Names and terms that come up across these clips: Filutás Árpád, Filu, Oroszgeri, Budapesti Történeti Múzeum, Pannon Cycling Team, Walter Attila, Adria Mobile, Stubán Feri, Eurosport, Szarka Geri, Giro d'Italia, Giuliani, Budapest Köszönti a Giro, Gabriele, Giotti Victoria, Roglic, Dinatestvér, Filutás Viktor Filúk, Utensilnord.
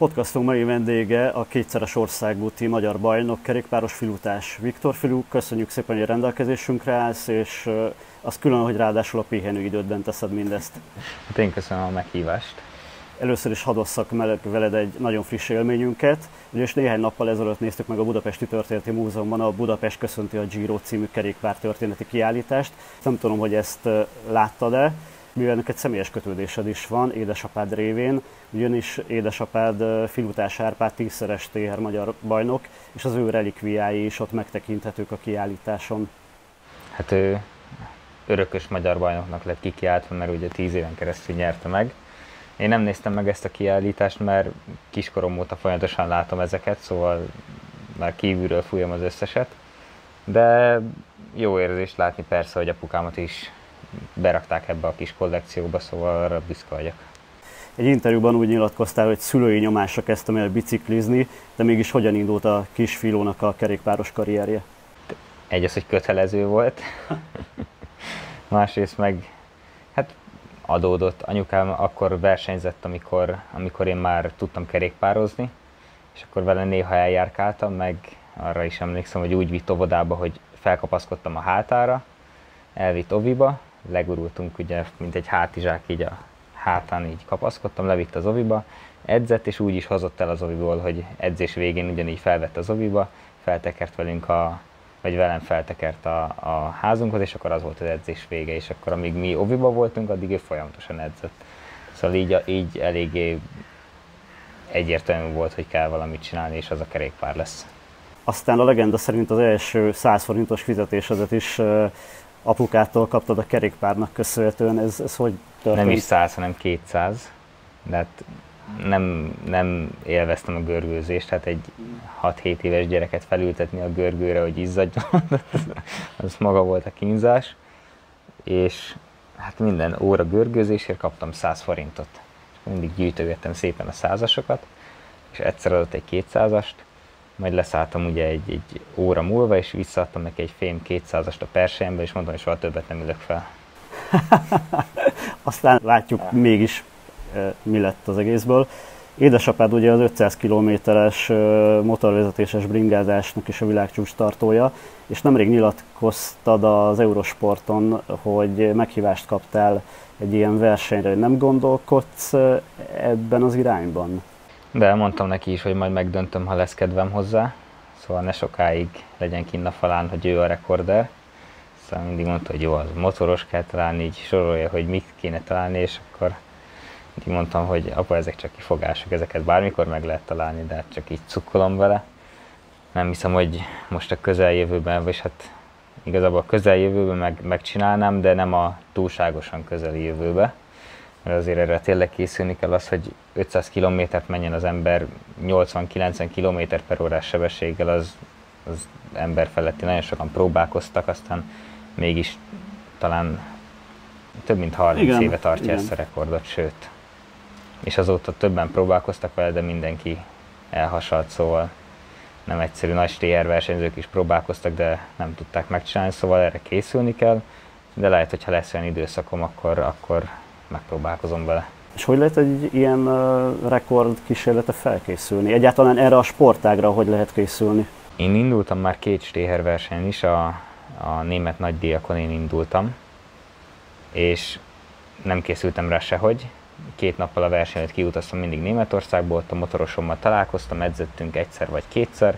Podcastunk mai vendége a kétszeres országúti magyar bajnok, kerékpáros Filutás Viktor Filúk. Köszönjük szépen, hogy a rendelkezésünkre állsz, és az külön, hogy ráadásul a pihenőidődben teszed mindezt. Hát én köszönöm a meghívást. Először is hadd osszak veled egy nagyon friss élményünket, ugyanis néhány nappal ezelőtt néztük meg a Budapesti Történeti Múzeumban a Budapest Köszönti a Giro című kerékpártörténeti kiállítást. Nem tudom, hogy ezt láttad-e, mivel neked személyes kötődésed is van édesapád révén, ugyanis édesapád Filutás Árpád 10-szeres TR magyar bajnok, és az ő relikviái is ott megtekinthetők a kiállításon. Hát ő örökös magyar bajnoknak lett kikiáltva, mert ugye 10 éven keresztül nyerte meg. Én nem néztem meg ezt a kiállítást, mert kiskorom óta folyamatosan látom ezeket, szóval már kívülről fújom az összeset. De jó érzés látni persze, hogy apukámat is berakták ebbe a kis kollekcióba, szóval arra büszke vagyok. Egy interjúban úgy nyilatkoztál, hogy szülői nyomásra kezdtem el biciklizni, de mégis hogyan indult a kis Filónak a kerékpáros karrierje? Egy az, hogy kötelező volt, másrészt meg hát adódott. Anyukám akkor versenyzett, amikor én már tudtam kerékpározni, és akkor vele néha eljárkáltam, meg arra is emlékszem, hogy úgy vitt óvodába, hogy felkapaszkodtam a hátára, elvitt oviba, legurultunk ugye, mint egy hátizsák, így a hátán így kapaszkodtam, levitt az oviba, edzett, és úgy is hozott el az oviból, hogy edzés végén ugyanígy felvett az oviba, feltekert velünk vagy velem feltekert a házunkhoz, és akkor az volt az edzés vége, és akkor amíg mi oviba voltunk, addig ő folyamatosan edzett. Szóval így eléggé egyértelmű volt, hogy kell valamit csinálni, és az a kerékpár lesz. Aztán a legenda szerint az első 100 forintos fizetésedet is apukától kaptad a kerékpárnak köszönhetően, ez hogy történt? Nem is 100, hanem 200, de hát nem élveztem a görgőzést, hát egy 6-7 éves gyereket felültetni a görgőre, hogy izzadjon, az maga volt a kínzás, és hát minden óra görgőzésért kaptam 100 forintot. Mindig gyűjtögettem szépen a százasokat, és egyszer adott egy 200-ast, majd leszálltam ugye egy óra múlva, és visszaadtam neki egy fém 200-ast a perselyembe, és mondtam, hogy soha többet nem ülök fel. Aztán látjuk mégis, mi lett az egészből. Édesapád ugye az 500 kilométeres motorvezetéses bringázásnak is a világcsúcs tartója, és nemrég nyilatkoztad az Eurosporton, hogy meghívást kaptál egy ilyen versenyre, hogy nem gondolkodsz ebben az irányban? De mondtam neki is, hogy majd megdöntöm, ha lesz kedvem hozzá, szóval ne sokáig legyen kinn a falán, hogy ő a rekorder. Szóval mindig mondta, hogy jó, az motoros kell találni, így sorolja, hogy mit kéne találni, és akkor mindig mondtam, hogy apa, ezek csak kifogások, ezeket bármikor meg lehet találni, de csak így cukkolom vele. Nem hiszem, hogy most a közeljövőben, vagy hát igazából a közeljövőben megcsinálnám, de nem a túlságosan közeli jövőbe. Mert azért erre tényleg készülni kell az, hogy 500 kilométert menjen az ember 80-90 km/h sebességgel, az ember feletti. Nagyon sokan próbálkoztak, aztán mégis talán több mint 30 éve tartja ezt a rekordot, sőt. És azóta többen próbálkoztak vele, de mindenki elhasalt, szóval nem egyszerű. Nagy TR versenyzők is próbálkoztak, de nem tudták megcsinálni, szóval erre készülni kell, de lehet, hogyha lesz olyan időszakom, akkor megpróbálkozom vele. És hogy lehet egy ilyen rekordkísérletre felkészülni? Egyáltalán erre a sportágra hogy lehet készülni? Én indultam már 2 stéher versenyen is, a német nagydíjakon én indultam, és nem készültem rá sehogy. 2 nappal a verseny előtt kiutaztam mindig Németországból, ott a motorosommal találkoztam, edzettünk egyszer vagy kétszer,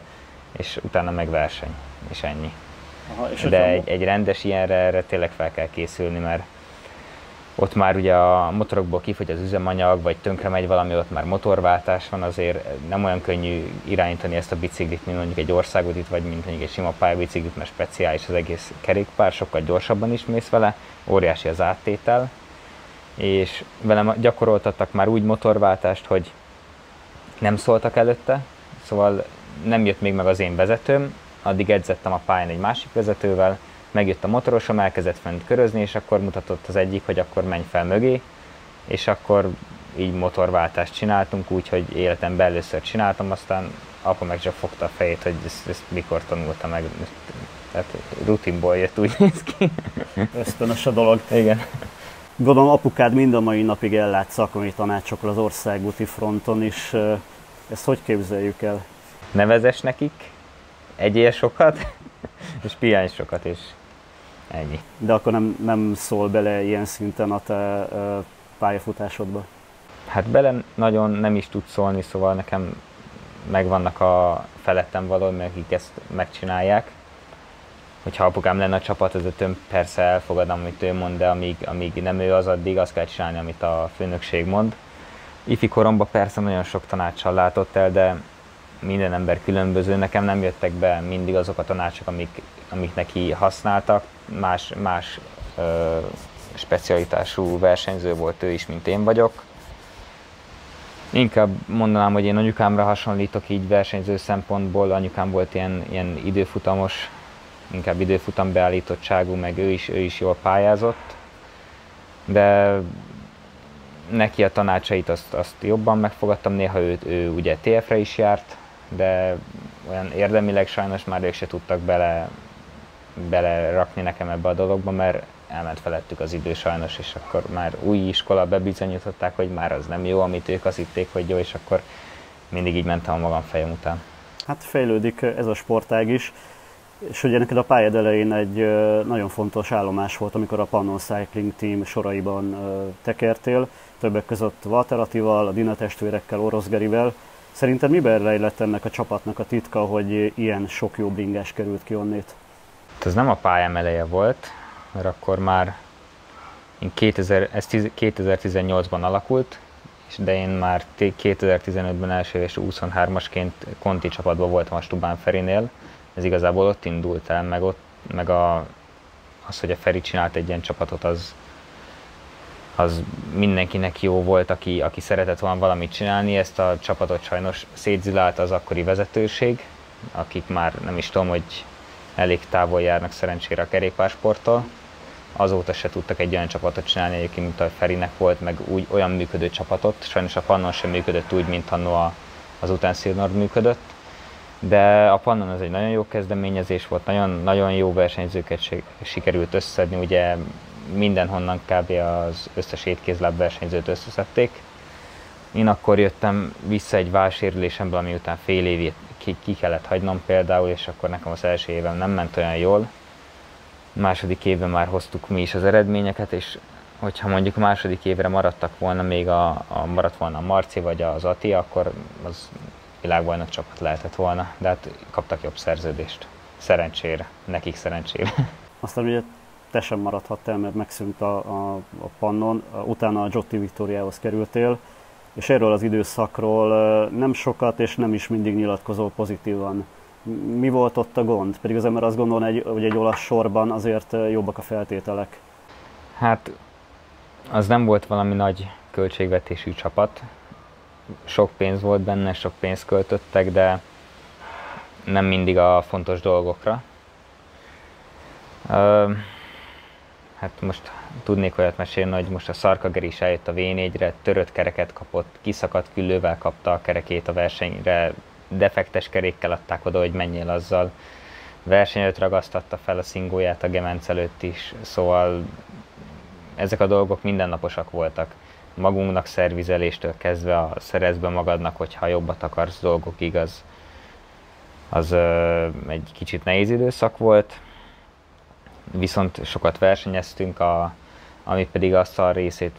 és utána meg verseny, és ennyi. De egy rendes ilyenre erre tényleg fel kell készülni, mert ott már ugye a motorokból kifogy az üzemanyag, vagy tönkre megy valami, ott már motorváltás van, azért nem olyan könnyű irányítani ezt a biciklit, mint mondjuk egy országútit, vagy mint mondjuk egy sima pályabiciklit, mert speciális az egész kerékpár, sokkal gyorsabban is mész vele, óriási az áttétel, és velem gyakoroltattak már úgy motorváltást, hogy nem szóltak előtte, szóval nem jött még meg az én vezetőm, addig edzettem a pályán egy másik vezetővel, megjött a motorosom, elkezdett fent körözni, és akkor mutatott az egyik, hogy akkor menj fel mögé, és akkor így motorváltást csináltunk, úgyhogy életemben először csináltam, aztán apa meg csak fogta a fejét, hogy ezt mikor tanulta meg. Tehát rutinból jött, úgy néz ki. Ösztönös a dolog. Igen. Gondolom apukád mind a mai napig ellát szakmai tanácsokkal az országúti fronton is. Ezt hogy képzeljük el? Ne vezess nekik, egyél sokat, és pihenj sokat, és ennyi. De akkor nem szól bele ilyen szinten a te pályafutásodba? Hát bele nagyon nem is tud szólni, szóval nekem megvannak a felettem valóban, akik ezt megcsinálják. Hogyha apukám lenne a csapatvezetőm, persze elfogadom, amit ő mond, de amíg nem ő az, addig azt kell csinálni, amit a főnökség mond. Ifi koromban persze nagyon sok tanácssal látott el, de minden ember különböző. Nekem nem jöttek be mindig azok a tanácsok, amik neki használtak. Más specialitású versenyző volt ő is, mint én vagyok. Inkább mondanám, hogy én anyukámra hasonlítok így versenyző szempontból. Anyukám volt ilyen időfutamos, inkább időfutam beállítottságú, meg ő is jól pályázott. De neki a tanácsait azt jobban megfogadtam, néha ő ugye TF-re is járt, de olyan érdemileg sajnos már ők se tudtak belerakni nekem ebbe a dologba, mert elment felettük az idő sajnos, és akkor már új iskola, bebizonyították, hogy már az nem jó, amit ők azt hitték, hogy jó, és akkor mindig így mentem a magam fejem után. Hát fejlődik ez a sportág is, és ugye neked a pályád elején egy nagyon fontos állomás volt, amikor a Pannon Cycling Team soraiban tekertél, többek között Walter Attival, a Dinatestvérekkel, Oroszgerivel. Szerinted miben rejlett ennek a csapatnak a titka, hogy ilyen sok jó bringás került ki onnét? Ez nem a pályám eleje volt, mert akkor már ez 2018-ban alakult, de én már 2015-ben első éves 23-asként konti csapatban voltam a Stubán Ferinél. Ez igazából ott indult el, meg az, hogy a Feri csinált egy ilyen csapatot, az mindenkinek jó volt, aki szeretett volna valamit csinálni. Ezt a csapatot sajnos szétzilált az akkori vezetőség, akik már nem is tudom, hogy elég távol járnak szerencsére a kerékpársporttól. Azóta se tudtak egy olyan csapatot csinálni, egyébként, mint a Ferinek volt, meg úgy olyan működő csapatot. Sajnos a Pannon sem működött úgy, mint annó az Utensilnord működött. De a Pannon az egy nagyon jó kezdeményezés volt, nagyon jó versenyzőket sikerült összeszedni, ugye mindenhonnan kb. Az összes étkézláb versenyzőt összeszedték. Én akkor jöttem vissza egy válsérülésemből, ami után fél évét ki kellett hagynom például, és akkor nekem az első évem nem ment olyan jól. A második évben már hoztuk mi is az eredményeket, és hogyha mondjuk második évre maradtak volna, még maradt volna a Marci vagy az Ati, akkor az világbajnok csapat lehetett volna, de hát kaptak jobb szerződést. Szerencsére, nekik szerencsére. Aztán ugye te sem maradhattál, mert megszűnt a Pannon, utána a Giotti Victoriához kerültél, és erről az időszakról nem sokat és nem is mindig nyilatkozol pozitívan. Mi volt ott a gond? Pedig az ember azt gondolná, hogy egy olasz sorban azért jobbak a feltételek. Hát az nem volt valami nagy költségvetésű csapat. Sok pénz volt benne, sok pénzt költöttek, de nem mindig a fontos dolgokra. Hát most tudnék olyat mesélni, hogy most a Szarka Geri is eljött a V4-re, törött kereket kapott, kiszakadt küllővel kapta a kerekét a versenyre, defektes kerékkel adták oda, hogy menjél azzal. Versenyőt ragasztatta fel a szingóját a gemenc előtt is, szóval ezek a dolgok mindennaposak voltak. Magunknak szervizeléstől kezdve a szerezbe magadnak, hogyha jobbat akarsz dolgokig, az egy kicsit nehéz időszak volt. Viszont sokat versenyeztünk, ami pedig azt a részét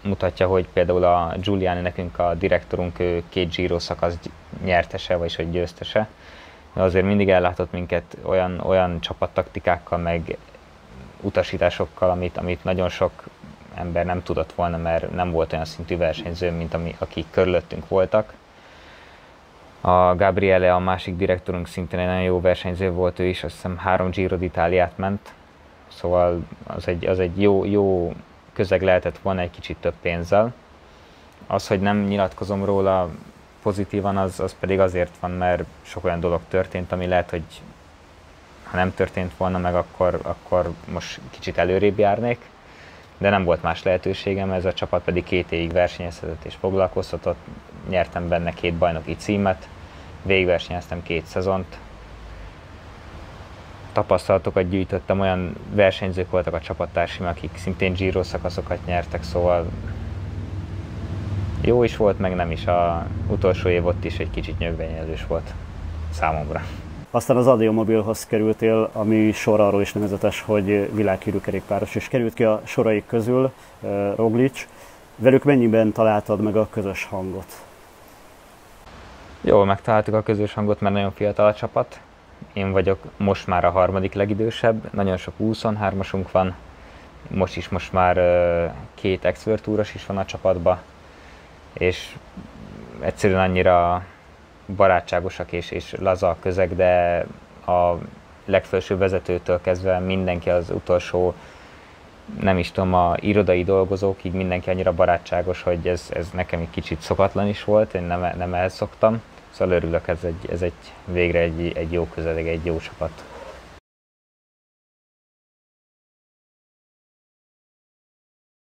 mutatja, hogy például a Giuliani nekünk a direktorunk, ő 2 Giro szakasz nyertese, vagyis hogy győztese. Azért mindig ellátott minket olyan csapattaktikákkal, meg utasításokkal, amit nagyon sok ember nem tudott volna, mert nem volt olyan szintű versenyző, mint akik körülöttünk voltak. A Gabriele, a másik direktorunk szintén egy nagyon jó versenyző volt, ő is, azt hiszem 3 Giro d'Italiát ment, szóval az egy jó közeg lehetett volna egy kicsit több pénzzel. Az, hogy nem nyilatkozom róla pozitívan, az pedig azért van, mert sok olyan dolog történt, ami lehet, hogy ha nem történt volna meg, akkor most kicsit előrébb járnék. De nem volt más lehetőségem, ez a csapat pedig 2 évig versenyezhetett és foglalkoztatott. Nyertem benne 2 bajnoki címet, végigversenyeztem 2 szezont. Tapasztalatokat gyűjtöttem, olyan versenyzők voltak a csapattársaim, akik szintén Giro szakaszokat nyertek, szóval Jó is volt, meg nem is. A utolsó év ott is egy kicsit nyögvenyelős volt számomra. Aztán az Adria Mobilehoz kerültél, ami sor arról is nevezetes, hogy világhírű kerékpáros, és került ki a soraik közül Roglic. Velük mennyiben találtad meg a közös hangot? Jól megtaláltuk a közös hangot, mert nagyon fiatal a csapat. Én vagyok most már a harmadik legidősebb, nagyon sok 23-asunk van, most már két Ex-World Touros is van a csapatban, és egyszerűen annyira barátságosak és laza a közeg, de a legfelső vezetőtől kezdve mindenki az utolsó, nem is tudom, a irodai dolgozókig mindenki annyira barátságos, hogy ez nekem egy kicsit szokatlan is volt, én nem elszoktam, szóval örülök, ez végre egy jó közeg, egy jó csapat.